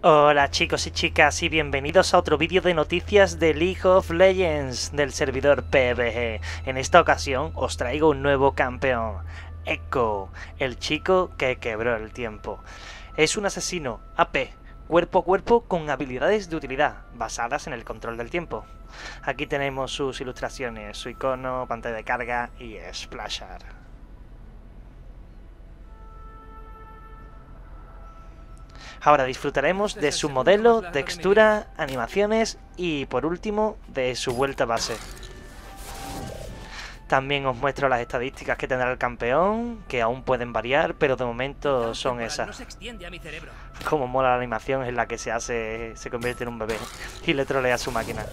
Hola chicos y chicas y bienvenidos a otro vídeo de noticias de League of Legends del servidor PBG. En esta ocasión os traigo un nuevo campeón, Ekko, el chico que quebró el tiempo. Es un asesino AP, cuerpo a cuerpo con habilidades de utilidad, basadas en el control del tiempo. Aquí tenemos sus ilustraciones, su icono, pantalla de carga y splasher. Ahora disfrutaremos de su modelo, textura, animaciones y, por último, de su vuelta base. También os muestro las estadísticas que tendrá el campeón, que aún pueden variar, pero de momento son esas. Como mola la animación en la que se convierte en un bebé y le trolea a su máquina.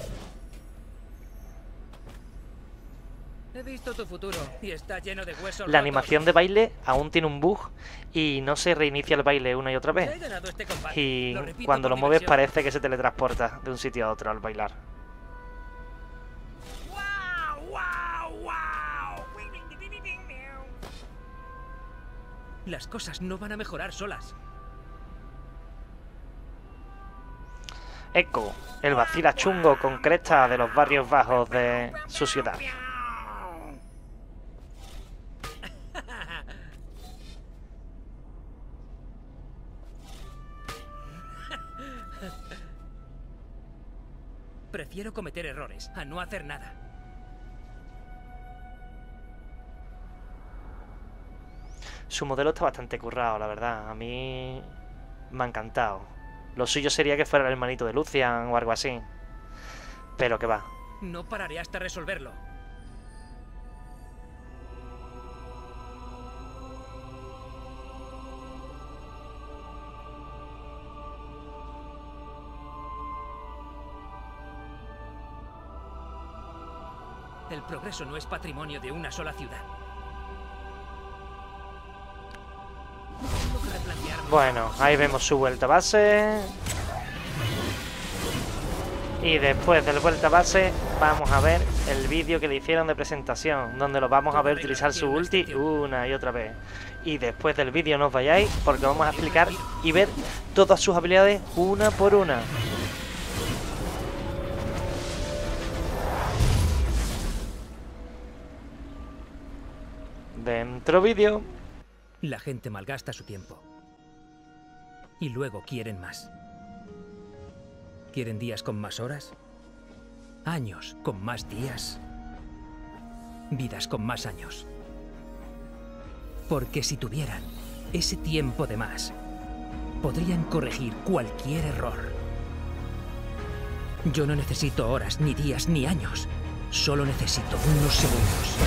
He visto tu futuro y está lleno de huesos. La animación de baile aún tiene un bug y no se reinicia el baile una y otra vez. Y cuando lo mueves parece que se teletransporta de un sitio a otro al bailar. Las cosas no van a mejorar solas. Ekko, el vacila chungo con cresta de los barrios bajos de su ciudad. Prefiero cometer errores a no hacer nada. Su modelo está bastante currado, la verdad. A mí me ha encantado. Lo suyo sería que fuera el hermanito de Lucian o algo así. Pero que va. No pararé hasta resolverlo. El progreso no es patrimonio de una sola ciudad. Bueno, ahí vemos su vuelta base. Y después del vuelta base vamos a ver el vídeo que le hicieron de presentación, donde lo vamos a ver utilizar su ulti una y otra vez. Y después del vídeo no os vayáis, porque vamos a explicar y ver todas sus habilidades una por una. Dentro vídeo. La gente malgasta su tiempo. Y luego quieren más. ¿Quieren días con más horas? ¿Años con más días? ¿Vidas con más años? Porque si tuvieran ese tiempo de más, podrían corregir cualquier error. Yo no necesito horas, ni días, ni años. Solo necesito unos segundos.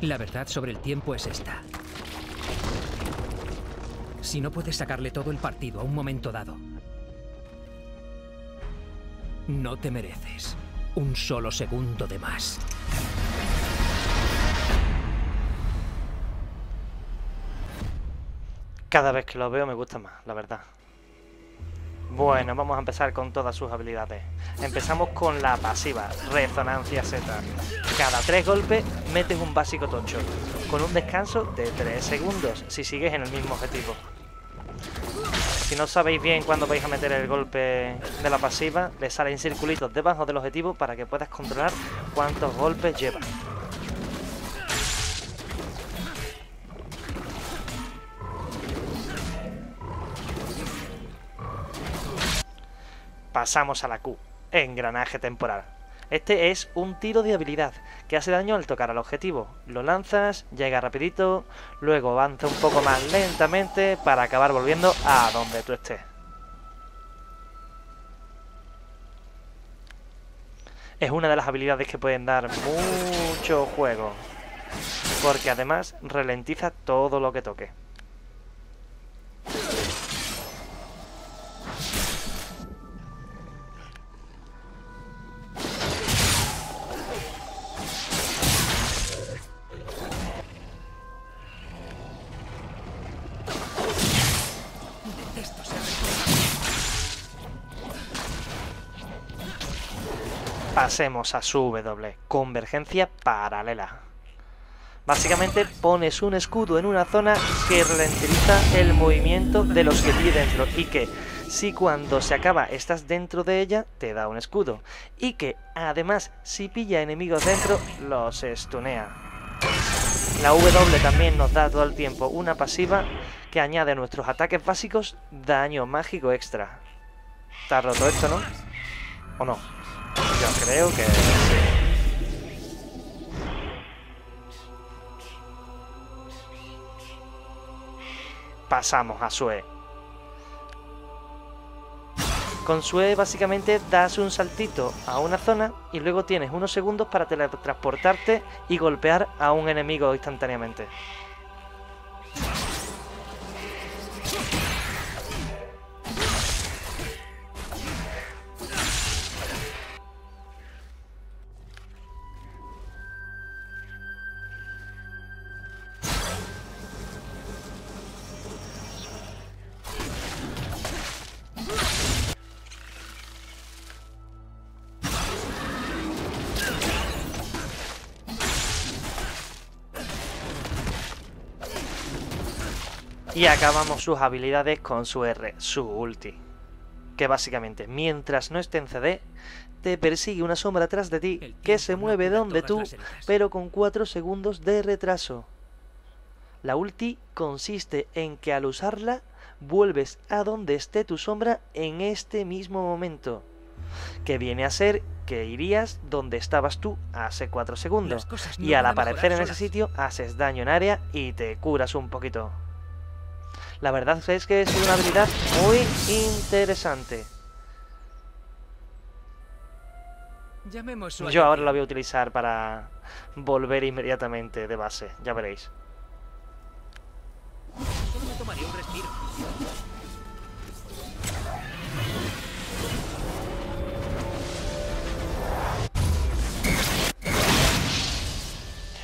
La verdad sobre el tiempo es esta. Si no puedes sacarle todo el partido a un momento dado, no te mereces un solo segundo de más. Cada vez que lo veo me gusta más, la verdad. Bueno, vamos a empezar con todas sus habilidades. Empezamos con la pasiva, Resonancia Z. Cada 3 golpes metes un básico tocho, con un descanso de 3 segundos, si sigues en el mismo objetivo. Si no sabéis bien cuándo vais a meter el golpe de la pasiva, le salen circulitos debajo del objetivo para que puedas controlar cuántos golpes lleva. Pasamos a la Q, Engranaje Temporal. Este es un tiro de habilidad que hace daño al tocar al objetivo. Lo lanzas, llega rapidito, luego avanza un poco más lentamente para acabar volviendo a donde tú estés. Es una de las habilidades que pueden dar mucho juego, porque además ralentiza todo lo que toque. Pasemos a su W, Convergencia Paralela. Básicamente pones un escudo en una zona que ralentiza el movimiento de los que tienes dentro y que, si cuando se acaba estás dentro de ella, te da un escudo. Y que, además, si pilla enemigos dentro, los estunea. La W también nos da todo el tiempo una pasiva que añade a nuestros ataques básicos daño mágico extra. ¿Está roto esto, no? ¿O no? Yo creo que sí. Pasamos a Sue. Con Sue básicamente das un saltito a una zona y luego tienes unos segundos para teletransportarte y golpear a un enemigo instantáneamente. Y acabamos sus habilidades con su R, su ulti, que básicamente, mientras no esté en CD, te persigue una sombra atrás de ti que se mueve donde tú, pero con 4 segundos de retraso. La ulti consiste en que al usarla, vuelves a donde esté tu sombra en este mismo momento, que viene a ser que irías donde estabas tú hace 4 segundos, y al aparecer en ese sitio, haces daño en área y te curas un poquito. La verdad es que es una habilidad muy interesante. Yo ahora la voy a utilizar para volver inmediatamente de base, ya veréis. Solo me tomaría un respiro.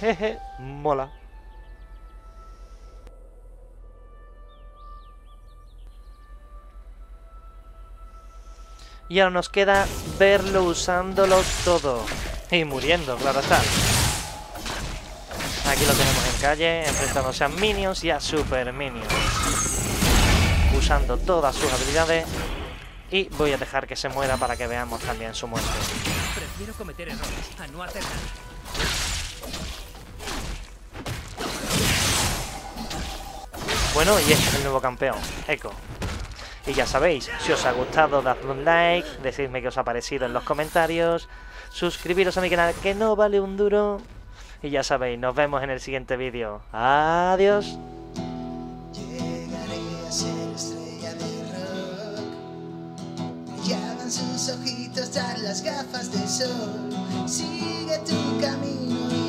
Jeje, mola. Y ahora nos queda verlo usándolo todo. Y muriendo, claro está. Aquí lo tenemos en calle, enfrentándose a minions y a super minions. Usando todas sus habilidades. Y voy a dejar que se muera para que veamos también su muerte. Prefiero cometer errores a no hacer nada. Bueno, y este es el nuevo campeón, Ekko. Y ya sabéis, si os ha gustado, dadme un like, decidme qué os ha parecido en los comentarios, suscribiros a mi canal que no vale un duro, y ya sabéis, nos vemos en el siguiente vídeo. Adiós. Llegaré a ser estrella de rock, brillaban sus ojitos tras las gafas de sol, sigue tu camino.